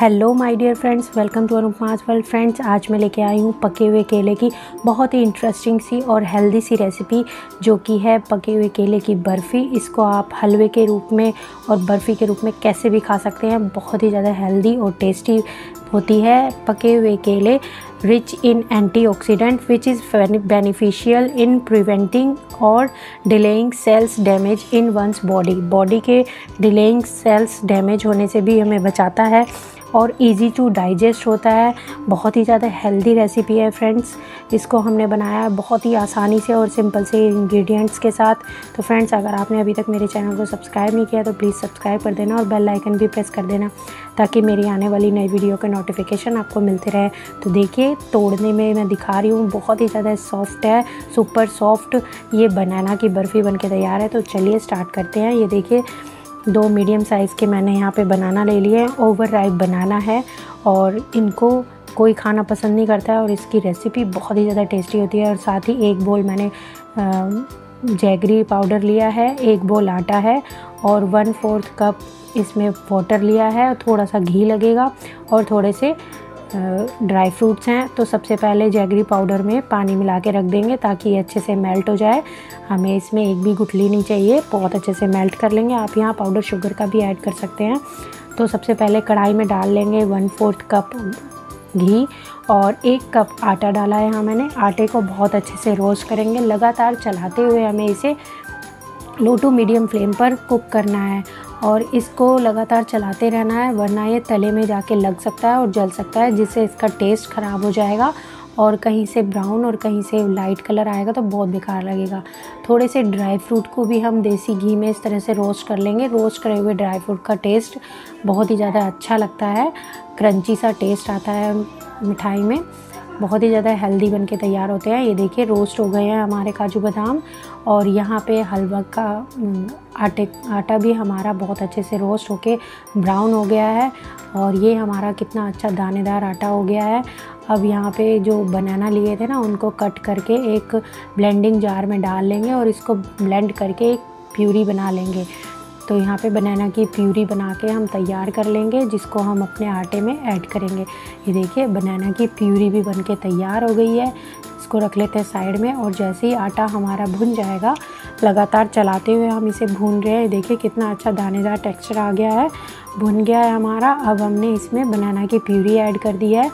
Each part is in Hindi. Hello my dear friends, welcome to Anupama's world. Friends, आज मैं लेके आई हूँ पके हुए केले की बहुत ही इंटरेस्टिंग सी और हेल्दी सी रेसिपी, जो कि है पके हुए केले की बर्फ़ी। इसको आप हलवे के रूप में और बर्फ़ी के रूप में कैसे भी खा सकते हैं। बहुत ही ज़्यादा हेल्दी और टेस्टी होती है। पके हुए केले rich in antioxidant which is beneficial in preventing और delaying cells damage in one's body के डिलेइंग सेल्स डैमेज होने से भी हमें बचाता है और इजी टू डाइजेस्ट होता है। बहुत ही ज़्यादा हेल्दी रेसिपी है फ्रेंड्स। इसको हमने बनाया है बहुत ही आसानी से और सिंपल से इंग्रेडिएंट्स के साथ। तो फ्रेंड्स, अगर आपने अभी तक मेरे चैनल को सब्सक्राइब नहीं किया तो प्लीज़ सब्सक्राइब कर देना और बेल आइकन भी प्रेस कर देना, ताकि मेरी आने वाली नई वीडियो के नोटिफिकेशन आपको मिलते रहे। तो देखिए, तोड़ने में मैं दिखा रही हूँ, बहुत ही ज़्यादा सॉफ्ट है, सुपर सॉफ्ट। ये बनाना की बर्फ़ी बन के तैयार है। तो चलिए स्टार्ट करते हैं। ये देखिए, दो मीडियम साइज़ के मैंने यहाँ पे बनाना ले लिए हैं। ओवर राइप बनाना है और इनको कोई खाना पसंद नहीं करता है और इसकी रेसिपी बहुत ही ज़्यादा टेस्टी होती है। और साथ ही एक बोल मैंने जैगरी पाउडर लिया है, एक बोल आटा है और 1/4 कप इसमें वाटर लिया है। थोड़ा सा घी लगेगा और थोड़े से ड्राई फ्रूट्स हैं। तो सबसे पहले जैगरी पाउडर में पानी मिला के रख देंगे ताकि ये अच्छे से मेल्ट हो जाए। हमें इसमें एक भी गुठली नहीं चाहिए, बहुत अच्छे से मेल्ट कर लेंगे। आप यहाँ पाउडर शुगर का भी ऐड कर सकते हैं। तो सबसे पहले कढ़ाई में डाल लेंगे 1/4 कप घी और 1 कप आटा डाला है यहाँ मैंने। आटे को बहुत अच्छे से रोस्ट करेंगे, लगातार चलाते हुए हमें इसे लो टू मीडियम फ्लेम पर कुक करना है और इसको लगातार चलाते रहना है, वरना ये तले में जाके लग सकता है और जल सकता है, जिससे इसका टेस्ट ख़राब हो जाएगा और कहीं से ब्राउन और कहीं से लाइट कलर आएगा तो बहुत बेकार लगेगा। थोड़े से ड्राई फ्रूट को भी हम देसी घी में इस तरह से रोस्ट कर लेंगे। रोस्ट करे हुए ड्राई फ्रूट का टेस्ट बहुत ही ज़्यादा अच्छा लगता है, क्रंची सा टेस्ट आता है मिठाई में। बहुत ही ज़्यादा हेल्दी बन के तैयार होते हैं। ये देखिए, रोस्ट हो गए हैं हमारे काजू बादाम और यहाँ पे हलवा का आटा भी हमारा बहुत अच्छे से रोस्ट होके ब्राउन हो गया है और ये हमारा कितना अच्छा दानेदार आटा हो गया है। अब यहाँ पे जो बनाना लिए थे ना, उनको कट करके एक ब्लेंडिंग जार में डाल लेंगे और इसको ब्लेंड करके एक प्यूरी बना लेंगे। तो यहाँ पे बनाना की प्यूरी बना के हम तैयार कर लेंगे, जिसको हम अपने आटे में ऐड करेंगे। ये देखिए, बनाना की प्यूरी भी बनके तैयार हो गई है। इसको रख लेते हैं साइड में और जैसे ही आटा हमारा भुन जाएगा, लगातार चलाते हुए हम इसे भून रहे हैं। देखिए कितना अच्छा दानेदार टेक्सचर आ गया है, भुन गया है हमारा। अब हमने इसमें बनाना की प्यूरी ऐड कर दी है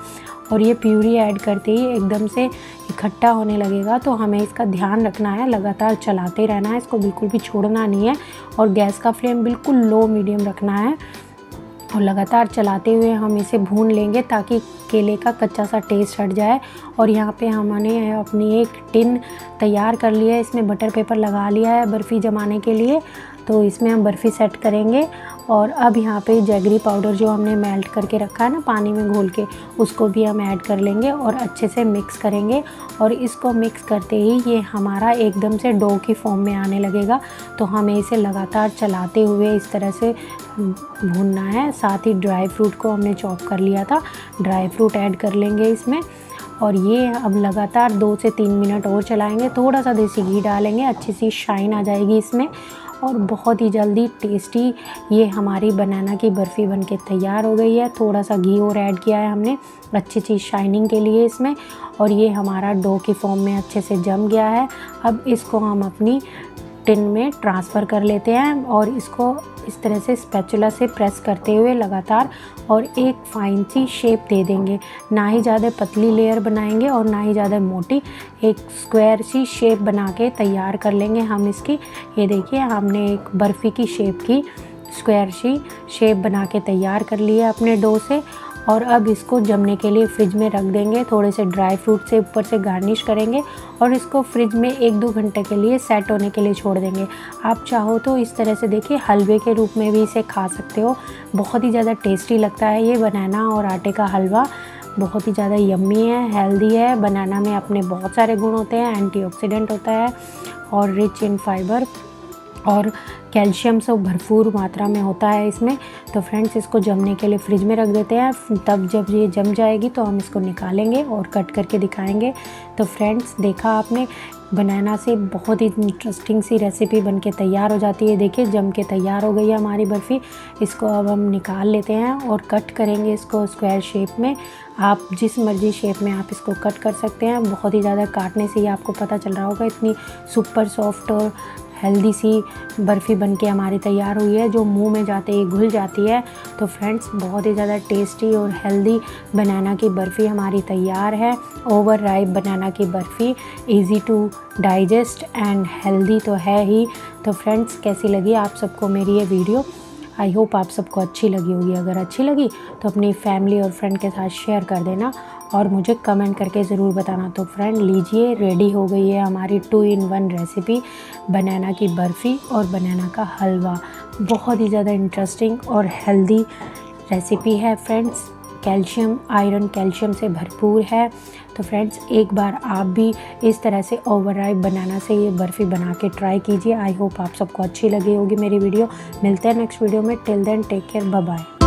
और ये प्यूरी ऐड करते ही एकदम से इकट्ठा होने लगेगा, तो हमें इसका ध्यान रखना है, लगातार चलाते रहना है, इसको बिल्कुल भी छोड़ना नहीं है और गैस का फ्लेम बिल्कुल लो मीडियम रखना है और लगातार चलाते हुए हम इसे भून लेंगे ताकि केले का कच्चा सा टेस्ट हट जाए। और यहाँ पे हमने अपनी एक टिन तैयार कर लिया है, इसमें बटर पेपर लगा लिया है बर्फ़ी जमाने के लिए। तो इसमें हम बर्फ़ी सेट करेंगे और अब यहाँ पे जैगरी पाउडर जो हमने मेल्ट करके रखा है ना पानी में घोल के, उसको भी हम ऐड कर लेंगे और अच्छे से मिक्स करेंगे। और इसको मिक्स करते ही ये हमारा एकदम से डो की फॉर्म में आने लगेगा, तो हमें इसे लगातार चलाते हुए इस तरह से भूनना है। साथ ही ड्राई फ्रूट को हमने चॉप कर लिया था, ड्राई फ्रूट ऐड कर लेंगे इसमें और ये अब लगातार 2 से 3 मिनट और चलाएँगे। थोड़ा सा देसी घी डालेंगे, अच्छी सी शाइन आ जाएगी इसमें और बहुत ही जल्दी टेस्टी ये हमारी बनाना की बर्फ़ी बनके तैयार हो गई है। थोड़ा सा घी और ऐड किया है हमने अच्छी सी शाइनिंग के लिए इसमें और ये हमारा डो की फॉर्म में अच्छे से जम गया है। अब इसको हम अपनी टिन में ट्रांसफ़र कर लेते हैं और इसको इस तरह से स्पैचुला से प्रेस करते हुए लगातार और एक फाइन सी शेप दे देंगे। ना ही ज़्यादा पतली लेयर बनाएंगे और ना ही ज़्यादा मोटी, एक स्क्वायर सी शेप बना के तैयार कर लेंगे हम इसकी। ये देखिए, हमने एक बर्फ़ी की शेप की स्क्वायर सी शेप बना के तैयार कर ली है अपने डो से और अब इसको जमने के लिए फ्रिज में रख देंगे। थोड़े से ड्राई फ्रूट से ऊपर से गार्निश करेंगे और इसको फ्रिज में 1-2 घंटे के लिए सेट होने के लिए छोड़ देंगे। आप चाहो तो इस तरह से देखिए हलवे के रूप में भी इसे खा सकते हो। बहुत ही ज़्यादा टेस्टी लगता है ये बनाना और आटे का हलवा, बहुत ही ज़्यादा यम्मी है, हेल्दी है। बनाना में अपने बहुत सारे गुण होते हैं, एंटीऑक्सीडेंट होता है और रिच इन फाइबर और कैल्शियम से भरपूर मात्रा में होता है इसमें। तो फ्रेंड्स, इसको जमने के लिए फ्रिज में रख देते हैं, तब जब ये जम जाएगी तो हम इसको निकालेंगे और कट करके दिखाएंगे। तो फ्रेंड्स, देखा आपने बनाना से बहुत ही इंटरेस्टिंग सी रेसिपी बनके तैयार हो जाती है। देखिए जम के तैयार हो गई है हमारी बर्फ़ी। इसको अब हम निकाल लेते हैं और कट करेंगे इसको स्क्वायर शेप में। आप जिस मर्जी शेप में आप इसको कट कर सकते हैं। बहुत ही ज़्यादा काटने से ही आपको पता चल रहा होगा इतनी सुपर सॉफ्ट और हेल्दी सी बर्फ़ी बनके हमारी तैयार हुई है, जो मुंह में जाते ही घुल जाती है। तो फ्रेंड्स बहुत ही ज़्यादा टेस्टी और हेल्दी बनाना की बर्फ़ी हमारी तैयार है। ओवर राइप बनाना की barfi easy to digest and healthy तो है ही। तो फ्रेंड्स कैसी लगी आप सबको मेरी ये वीडियो? आई होप आप सबको अच्छी लगी होगी। अगर अच्छी लगी तो अपनी फैमिली और फ्रेंड के साथ शेयर कर देना और मुझे कमेंट करके ज़रूर बताना। तो फ्रेंड लीजिए रेडी हो गई है हमारी 2-in-1 रेसिपी बनाना की बर्फ़ी और बनाना का हलवा। बहुत ही ज़्यादा इंटरेस्टिंग और हेल्दी रेसिपी है फ्रेंड्स। कैल्शियम, आयरन कैल्शियम से भरपूर है। तो फ्रेंड्स एक बार आप भी इस तरह से ओवरराइप बनाना से ये बर्फ़ी बना के ट्राई कीजिए। आई होप आप सबको अच्छी लगी होगी मेरी वीडियो। मिलते हैं नेक्स्ट वीडियो में। Till then take care, bye bye.